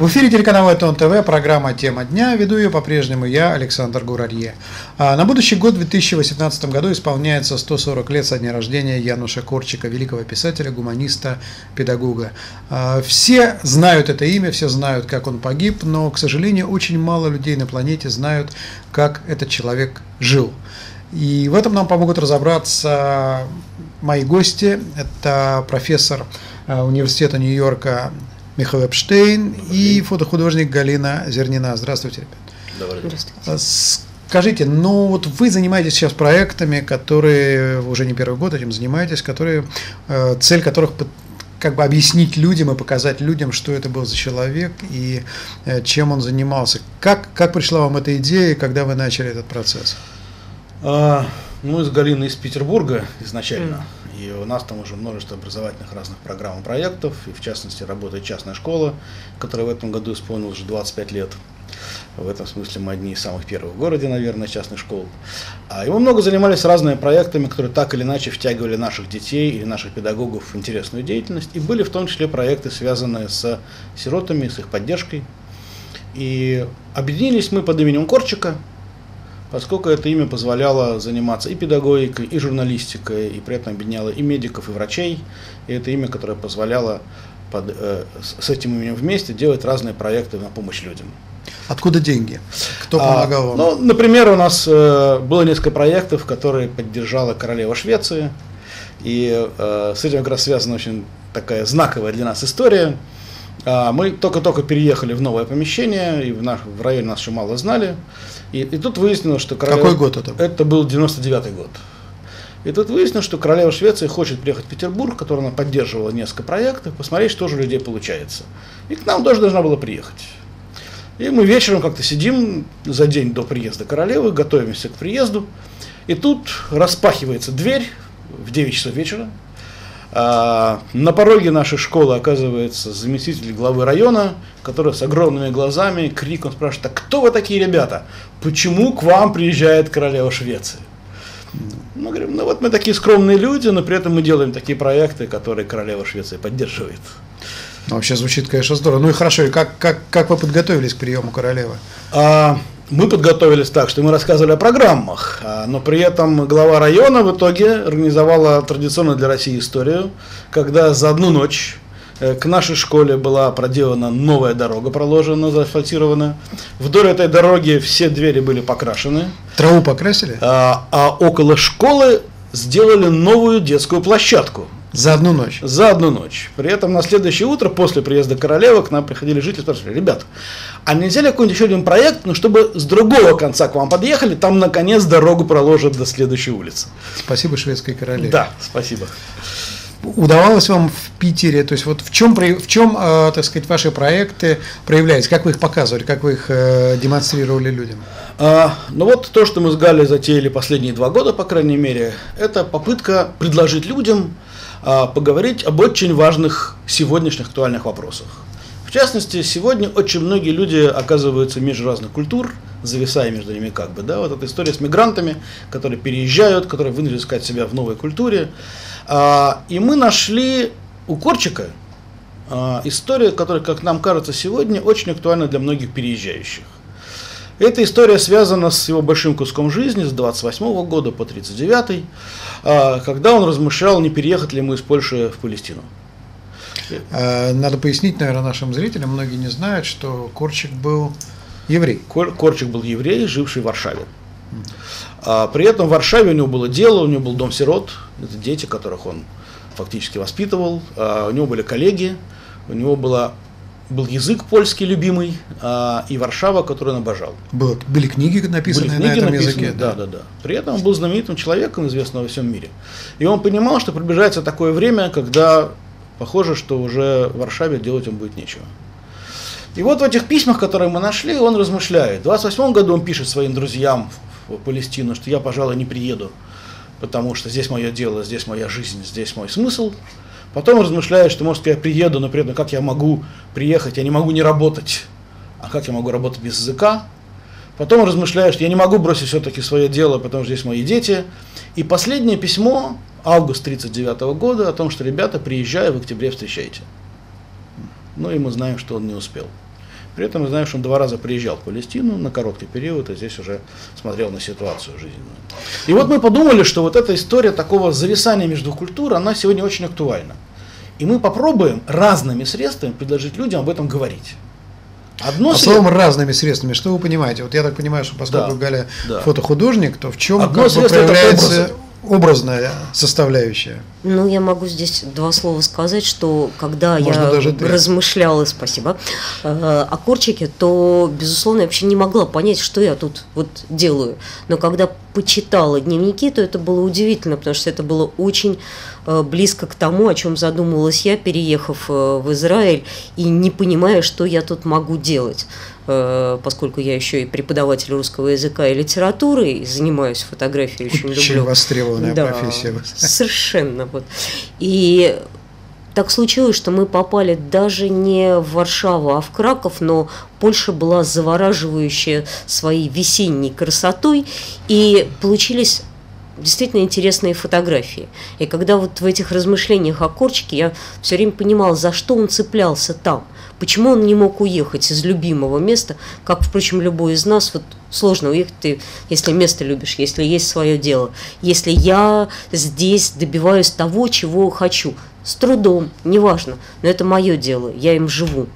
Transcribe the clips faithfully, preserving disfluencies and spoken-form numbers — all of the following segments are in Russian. В эфире телеканала ай тон ти ви, программа «Тема дня». Веду ее по-прежнему я, Александр Гур-Арье. На будущий год, в две тысячи восемнадцатом году, исполняется сто сорок лет со дня рождения Януша Корчака, великого писателя, гуманиста, педагога. Все знают это имя, все знают, как он погиб, но, к сожалению, очень мало людей на планете знают, как этот человек жил. И в этом нам помогут разобраться мои гости. Это профессор университета Нью-Йорка Михаил Эпштейн и фотохудожник Галина Зернина. Здравствуйте, ребят. Добрый день. Скажите, ну вот вы занимаетесь сейчас проектами, которые уже не первый год этим занимаетесь, которые, цель которых как бы объяснить людям и показать людям, что это был за человек и чем он занимался. Как, как пришла вам эта идея, когда вы начали этот процесс? А, ну, из Галины из Петербурга изначально. Mm. И у нас там уже множество образовательных разных программ и проектов, и в частности работает частная школа, которая в этом году исполнилась уже двадцать пять лет. В этом смысле мы одни из самых первых в городе, наверное, частных школ. И мы много занимались разными проектами, которые так или иначе втягивали наших детей или наших педагогов в интересную деятельность. И были в том числе проекты, связанные с сиротами, с их поддержкой. И объединились мы под именем Корчака, поскольку это имя позволяло заниматься и педагогикой, и журналистикой, и при этом объединяло и медиков, и врачей. И это имя, которое позволяло под, э, с этим именем вместе делать разные проекты на помощь людям. Откуда деньги? Кто помогал вам? А, ну, например, у нас э, было несколько проектов, которые поддержала королева Швеции. И э, с этим как раз связана очень такая знаковая для нас история. А, мы только-только переехали в новое помещение, и в, наш, в районе нас еще мало знали. И, и тут выяснилось, что королева... Какой год это был? Это был девяносто девятый год. И тут выяснилось, что королева Швеции хочет приехать в Петербург, который она поддерживала несколько проектов, посмотреть, что же у людей получается. И к нам тоже должна была приехать. И мы вечером как-то сидим за день до приезда королевы, готовимся к приезду. И тут распахивается дверь в девять часов вечера. А на пороге нашей школы оказывается заместитель главы района, который с огромными глазами, криком спрашивает: «А кто вы такие, ребята? Почему к вам приезжает королева Швеции?» Мы говорим: ну вот мы такие скромные люди, но при этом мы делаем такие проекты, которые королева Швеции поддерживает. Ну, вообще звучит, конечно, здорово. Ну и хорошо, и как, как, как вы подготовились к приему королевы? А, мы подготовились так, что мы рассказывали о программах, а, но при этом глава района в итоге организовала традиционную для России историю, когда за одну ночь э, к нашей школе была проделана новая дорога, проложена, заасфальтирована. Вдоль этой дороги все двери были покрашены. Траву покрасили? А, а около школы сделали новую детскую площадку. За одну ночь? За одну ночь. При этом на следующее утро, после приезда королевы, к нам приходили жители и спрашивали: ребят, а нельзя ли какой-нибудь еще один проект, но чтобы с другого конца к вам подъехали, там, наконец, дорогу проложат до следующей улицы. Спасибо шведской королеве. Да, спасибо. Удавалось вам в Питере, то есть вот в чем, в чем, так сказать, ваши проекты проявлялись, как вы их показывали, как вы их демонстрировали людям? А, ну вот то, что мы с Галей затеяли последние два года, по крайней мере, это попытка предложить людям поговорить об очень важных сегодняшних актуальных вопросах. В частности, сегодня очень многие люди оказываются между разных культур, зависая между ними как бы. Да? Вот эта история с мигрантами, которые переезжают, которые вынуждены искать себя в новой культуре. И мы нашли у Корчака историю, которая, как нам кажется, сегодня очень актуальна для многих переезжающих. Эта история связана с его большим куском жизни, с двадцать восьмого года по тридцать девятый, когда он размышлял, не переехать ли ему из Польши в Палестину. Надо пояснить, наверное, нашим зрителям, многие не знают, что Корчак был еврей. Кор- Корчак был еврей, живший в Варшаве. При этом в Варшаве у него было дело, у него был дом сирот, это дети, которых он фактически воспитывал, у него были коллеги, у него была... Был язык польский любимый, а, и Варшава, которую он обожал. Было, были книги, написанные были книги на этом написаны, языке. Да, да, да. При этом он был знаменитым человеком, известным во всем мире. И он понимал, что приближается такое время, когда похоже, что уже в Варшаве делать ему будет нечего. И вот в этих письмах, которые мы нашли, он размышляет. В двадцать восьмом году он пишет своим друзьям в Палестину, что я, пожалуй, не приеду, потому что здесь мое дело, здесь моя жизнь, здесь мой смысл. Потом размышляешь, что, может, я приеду, но при этом как я могу приехать, я не могу не работать. А как я могу работать без языка? Потом размышляешь, что я не могу бросить все-таки свое дело, потому что здесь мои дети. И последнее письмо, август тридцать девятого года, о том, что ребята, приезжаю, в октябре встречайте. Ну и мы знаем, что он не успел. При этом мы знаем, что он два раза приезжал в Палестину на короткий период, и здесь уже смотрел на ситуацию жизненную. И вот мы подумали, что вот эта история такого зависания между культур, она сегодня очень актуальна. И мы попробуем разными средствами предложить людям об этом говорить. Одно а сред... словом разными средствами, что вы понимаете? Вот я так понимаю, что поскольку да, Галя да. фотохудожник, то в чем Одно как бы проявляется образная составляющая? Ну, я могу здесь два слова сказать, что когда Можно я даже размышляла, спасибо, о Корчаке, то, безусловно, я вообще не могла понять, что я тут вот делаю. Но когда почитала дневники, то это было удивительно, потому что это было очень близко к тому, о чем задумалась я, переехав в Израиль и не понимая, что я тут могу делать. Поскольку я еще и преподаватель русского языка и литературы, и занимаюсь фотографией, очень, очень люблю. Очень востребованная да, профессия. Совершенно. Вот. И так случилось, что мы попали даже не в Варшаву, а в Краков, но Польша была завораживающая своей весенней красотой, и получились действительно интересные фотографии. И когда вот в этих размышлениях о Корчаке я все время понимала, за что он цеплялся там, почему он не мог уехать из любимого места, как, впрочем, любой из нас. Вот сложно уехать, ты, если место любишь, если есть свое дело, если я здесь добиваюсь того, чего хочу. С трудом, неважно, но это мое дело, я им живу.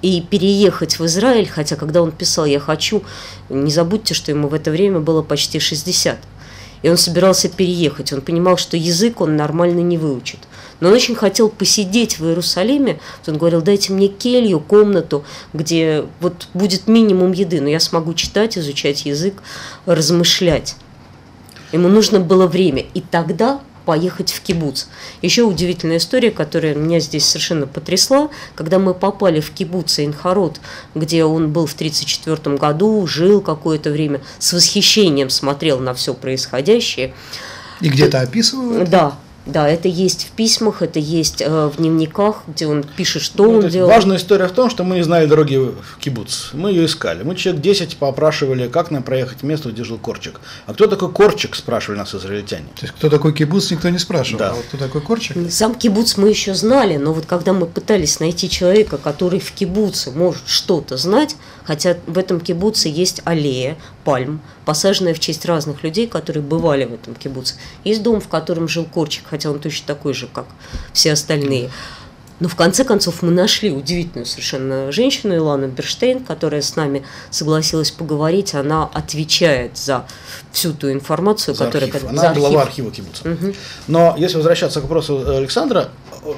И переехать в Израиль, хотя когда он писал «я хочу», не забудьте, что ему в это время было почти шестьдесят. И он собирался переехать, он понимал, что язык он нормально не выучит. Но он очень хотел посидеть в Иерусалиме, он говорил, дайте мне келью, комнату, где вот будет минимум еды, но я смогу читать, изучать язык, размышлять. Ему нужно было время, и тогда поехать в кибуц. Еще удивительная история, которая меня здесь совершенно потрясла, когда мы попали в кибуц Эйн-Харод, где он был в тысяча девятьсот тридцать четвёртом году, жил какое-то время, с восхищением смотрел на все происходящее. И где-то описывал? Да. Да, это есть в письмах, это есть э, в дневниках, где он пишет, что ну, он делал. Важная история в том, что мы не знали дороги в кибуц. Мы ее искали. Мы человек десять поопрашивали, как нам проехать место, где жил Корчак. А кто такой Корчак, спрашивали нас израильтяне. То есть, кто такой кибуц, никто не спрашивал. Да. А вот кто такой Корчак? Сам кибуц мы еще знали, но вот когда мы пытались найти человека, который в кибуце может что-то знать, хотя в этом кибуце есть аллея пальм, посаженная в честь разных людей, которые бывали в этом кибуце. Есть дом, в котором жил Корчак, хотя он точно такой же, как все остальные. Но в конце концов мы нашли удивительную совершенно женщину, Илану Берштейн, которая с нами согласилась поговорить. Она отвечает за всю ту информацию, за которая... Архив. Как, Она за глава архива кибуца. Угу. Но если возвращаться к вопросу Александра,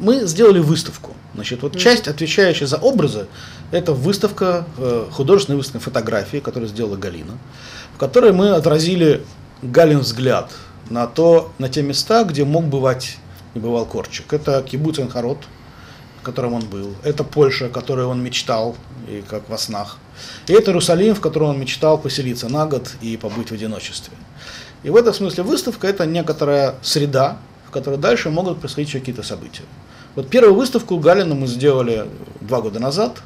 мы сделали выставку. Значит, вот часть, отвечающая за образы, это выставка, художественная выставка фотографии, которую сделала Галина, в которой мы отразили Галин взгляд на то, на те места, где мог бывать и бывал Корчак. Это кибуц Эйн-Харод, в котором он был, это Польша, о которой он мечтал, и как во снах, и это Иерусалим, в котором он мечтал поселиться на год и побыть в одиночестве. И в этом смысле выставка – это некоторая среда, в которой дальше могут происходить еще какие-то события. Вот первую выставку Галину мы сделали два года назад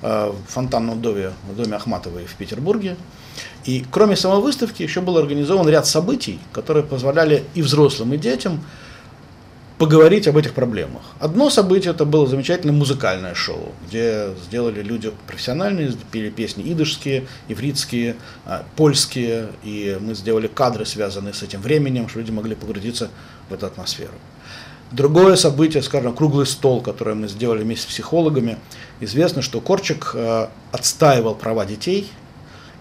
в Фонтанном доме, в доме Ахматовой в Петербурге. И кроме самой выставки еще был организован ряд событий, которые позволяли и взрослым, и детям поговорить об этих проблемах. Одно событие – это было замечательное музыкальное шоу, где сделали люди профессиональные, пели песни идышские, ивритские, польские, и мы сделали кадры, связанные с этим временем, чтобы люди могли погрузиться в эту атмосферу. Другое событие, скажем, круглый стол, который мы сделали вместе с психологами. Известно, что Корчак отстаивал права детей,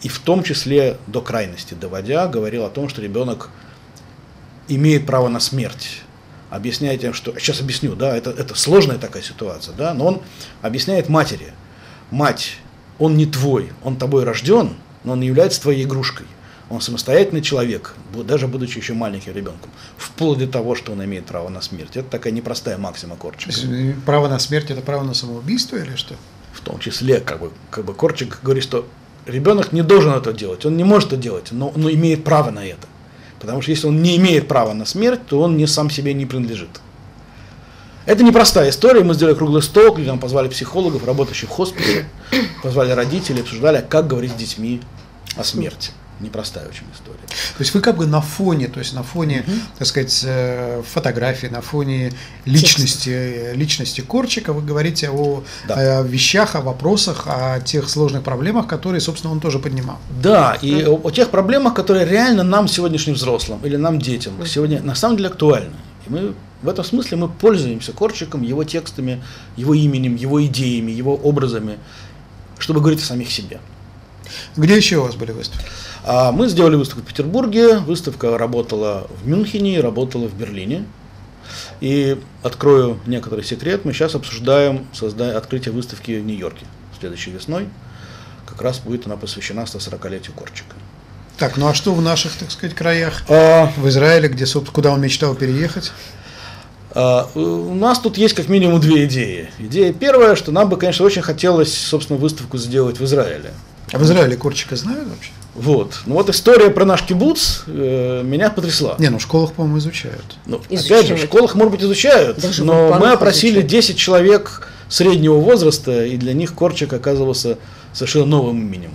и в том числе до крайности доводя, говорил о том, что ребенок имеет право на смерть. Объясняя тем, что... Сейчас объясню, да, это, это сложная такая ситуация, да, но он объясняет матери. Мать, он не твой, он тобой рожден, но он не является твоей игрушкой. Он самостоятельный человек, даже будучи еще маленьким ребенком, вплоть до того, что он имеет право на смерть. Это такая непростая максима Корчака. Право на смерть – это право на самоубийство или что? В том числе, как бы, как бы Корчак говорит, что ребенок не должен это делать, он не может это делать, но, но имеет право на это. Потому что если он не имеет права на смерть, то он не, сам себе не принадлежит. Это непростая история. Мы сделали круглый стол, где нам позвали психологов, работающих в хосписе, позвали родителей, обсуждали, как говорить с детьми о смерти. непростая очень история. То есть вы как бы на фоне, то есть на фоне, mm-hmm. так сказать, фотографии, на фоне личности, личности Корчака вы говорите о, да. о вещах, о вопросах, о тех сложных проблемах, которые, собственно, он тоже поднимал. Да, mm-hmm. и о тех проблемах, которые реально нам, сегодняшним взрослым, или нам, детям, mm-hmm. сегодня на самом деле актуальны. И мы в этом смысле мы пользуемся Корчаком, его текстами, его именем, его идеями, его образами, чтобы говорить о самих себе. Где еще у вас были выставки? Мы сделали выставку в Петербурге, выставка работала в Мюнхене, работала в Берлине. И открою некоторый секрет, мы сейчас обсуждаем созда... открытие выставки в Нью-Йорке следующей весной. Как раз будет она посвящена сто сорокалетию Корчака. Так, ну а что в наших, так сказать, краях? А... В Израиле, где, собственно, куда он мечтал переехать? Uh, у нас тут есть как минимум две идеи. Идея первая, что нам бы, конечно, очень хотелось, собственно, выставку сделать в Израиле. А в Израиле Корчака знают вообще? Вот. Ну вот история про наш кибуц э, меня потрясла. Не, ну в школах, по-моему, изучают. Ну, изучают. Опять же, в школах, может быть, изучают, даже но мы опросили изучают. десять человек среднего возраста, и для них Корчак оказывался совершенно новым именем.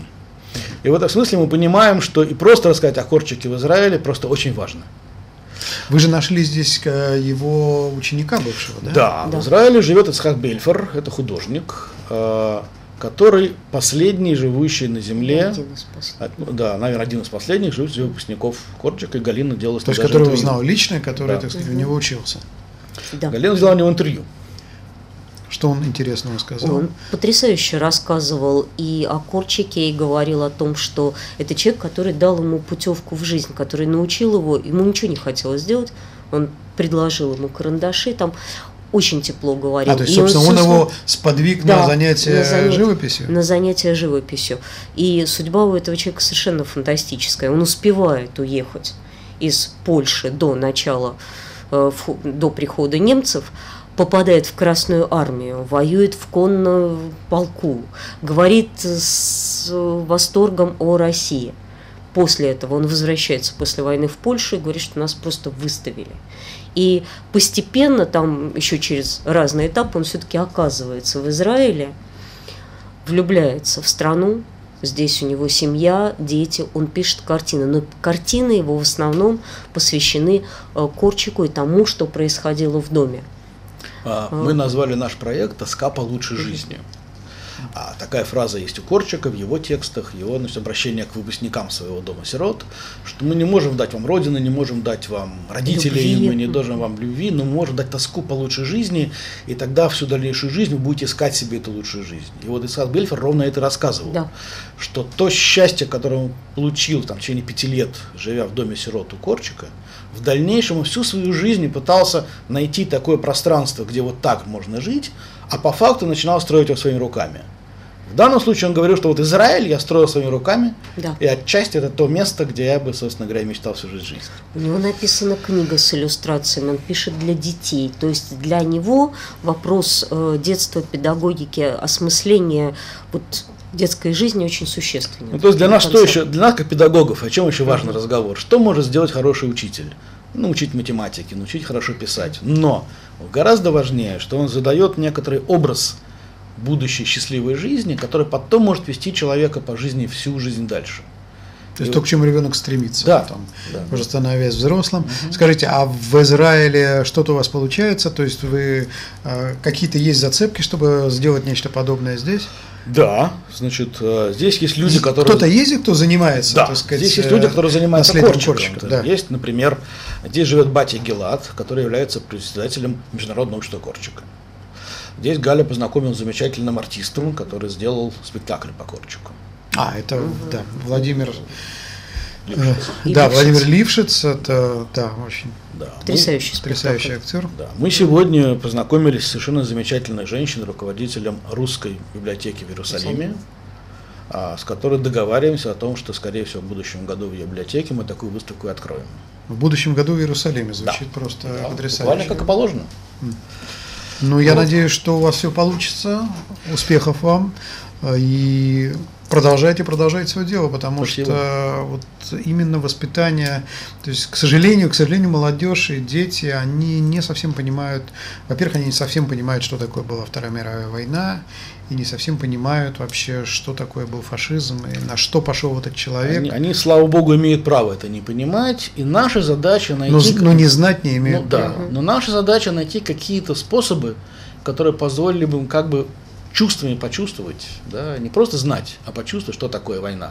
И в этом смысле мы понимаем, что и просто рассказать о Корчаке в Израиле просто очень важно. Вы же нашли здесь его ученика бывшего, да? Да, да. В Израиле живет Ицхак Бельфор, это художник, который последний живущий на земле, один из последних. Да, наверное, один из последних живущих выпускников Корчака, и Галина делала с ним интервью. То есть, которого узнал лично, который, да. так сказать, у него учился. Да. Галина взяла у него интервью. Что он интересного сказал? Он потрясающе рассказывал и о Корчаке, и говорил о том, что это человек, который дал ему путевку в жизнь, который научил его, ему ничего не хотелось делать, он предложил ему карандаши, там очень тепло говорил. А, то есть, собственно, он, он его сподвиг да, на занятия на занятия, живописью? На занятия живописью. И судьба у этого человека совершенно фантастическая. Он успевает уехать из Польши до начала, до прихода немцев, попадает в Красную Армию, воюет в конном полку, говорит с восторгом о России. После этого он возвращается после войны в Польшу и говорит, что нас просто выставили. И постепенно, там еще через разные этапы, он все-таки оказывается в Израиле, влюбляется в страну, здесь у него семья, дети, он пишет картины. Но картины его в основном посвящены Корчаку и тому, что происходило в доме. Мы назвали наш проект «Тоска по лучшей жизни». А такая фраза есть у Корчака в его текстах, его, значит, обращение к выпускникам своего дома-сирот, что мы не можем дать вам родину, не можем дать вам родителей, любви. Мы не должны вам любви, но мы можем дать тоску по лучшей жизни, и тогда всю дальнейшую жизнь вы будете искать себе эту лучшую жизнь. И вот Ицхак Бельфор ровно это рассказывал, да. что то счастье, которое он получил там, в течение пяти лет, живя в доме-сирот у Корчака, в дальнейшем он всю свою жизнь пытался найти такое пространство, где вот так можно жить, а по факту начинал строить его своими руками. В данном случае он говорил, что вот Израиль я строил своими руками, да. и отчасти это то место, где я бы, собственно говоря, мечтал всю жизнь. У него написана книга с иллюстрациями, он пишет для детей, то есть для него вопрос э, детства, педагогики, осмысления вот, детской жизни очень существенен. Ну, то есть для нас, что еще, для нас, как педагогов, о чем еще важный mm-hmm. разговор? Что может сделать хороший учитель? Научить математике, научить хорошо писать. Но гораздо важнее, что он задает некоторый образ будущей счастливой жизни, который потом может вести человека по жизни всю жизнь дальше. То есть и то, к чему ребенок стремится, да, там, да. уже становясь взрослым. Угу. Скажите, а в Израиле что-то у вас получается? То есть вы э, какие-то есть зацепки, чтобы сделать нечто подобное здесь? Да, значит, э, здесь есть люди, которые… Кто-то ездит, кто занимается, да. так сказать, здесь есть люди, которые занимаются Корчаком. Корчаком да. Есть, например, здесь живет батя Гелат, который является председателем Международного общества Корчака. Здесь Галя познакомилась с замечательным артистом, который сделал спектакль по Корчаку. А, это mm-hmm. да, Владимир Лившиц. Э, да, Лившиц. Владимир Лившиц, это да, очень да, потрясающий, потрясающий актер. Да. Мы сегодня познакомились с совершенно замечательной женщиной, руководителем русской библиотеки в Иерусалиме, а, с которой договариваемся о том, что, скорее всего, в будущем году в ее библиотеке мы такую выставку и откроем. В будущем году в Иерусалиме звучит да. просто да, потрясающе. Буквально как и положено. Mm. Ну, я вот. надеюсь, что у вас все получится. Успехов вам. И Продолжайте, продолжайте свое дело, потому Спасибо. Что вот именно воспитание, то есть, к сожалению, к сожалению, молодежь и дети, они не совсем понимают, во-первых, они не совсем понимают, что такое была Вторая мировая война, и не совсем понимают вообще, что такое был фашизм, и на что пошел вот этот человек. Они, они, слава богу, имеют право это не понимать, и наша задача найти... Но, как... но не знать не имеют ну, права. Да, но наша задача найти какие-то способы, которые позволили бы им как бы... чувствами почувствовать, да, не просто знать, а почувствовать, что такое война,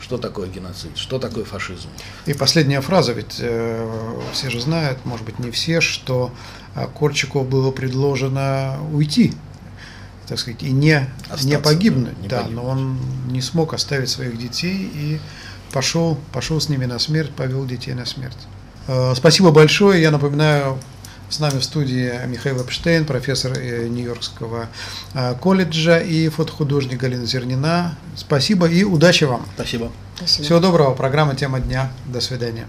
что такое геноцид, что такое фашизм. И последняя фраза, ведь э, все же знают, может быть, не все, что Корчаку было предложено уйти, так сказать, и не, не погибнуть, не да, погибнуть. Но он не смог оставить своих детей и пошел, пошел с ними на смерть, повел детей на смерть. Э, спасибо большое, я напоминаю, с нами в студии Михаил Эпштейн, профессор Нью-Йоркского колледжа, и фотохудожник Галина Зернина. Спасибо и удачи вам. Спасибо. Спасибо. Всего доброго. Программа «Тема дня». До свидания.